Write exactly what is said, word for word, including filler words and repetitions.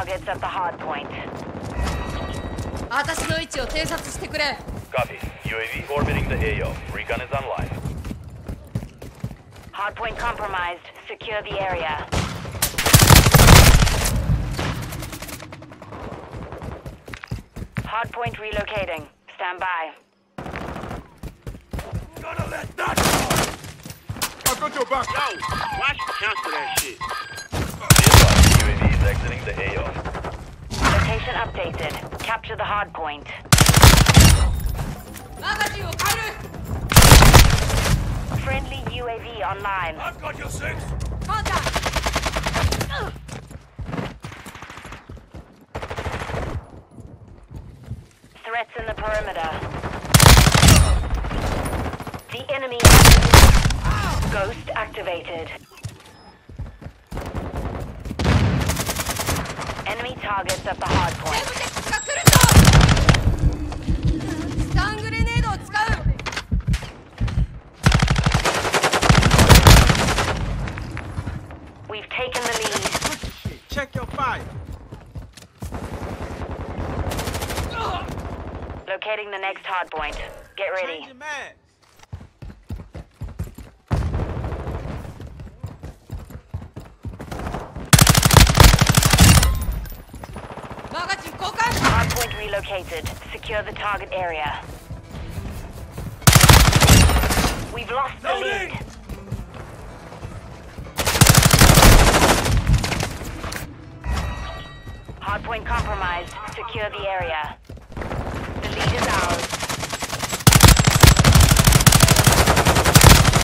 targets at the hardpoint. Atashi no ichi o tensatsu shite kure. Copy. U A V orbiting the A O. Recon is online. Hardpoint compromised. Secure the area. Hardpoint relocating. Stand by. Gotta let that go! I've got your back! Yo! Watch the chance for that shit. U A V is exiting the A O. Location updated. Capture the hardpoint. Friendly U A V online. I've got your six! Contact! Uh. Threats in the perimeter. The enemy... Ow. Ghost activated. Enemy targets at the hardpoint. We've taken the lead. Check your fire. Locating the next hardpoint. Get ready. Hardpoint relocated. Secure the target area. We've lost the lead. Hardpoint compromised. Secure the area.